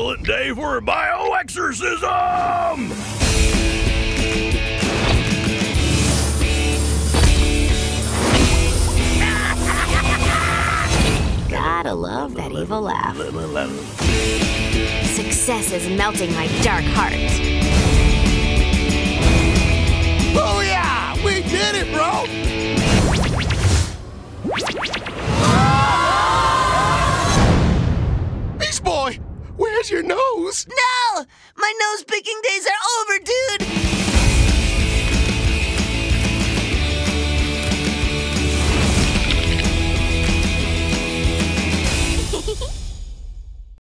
excellent day for a bio-exorcism! Gotta love that evil laugh. Success is melting my dark heart. Oh, yeah!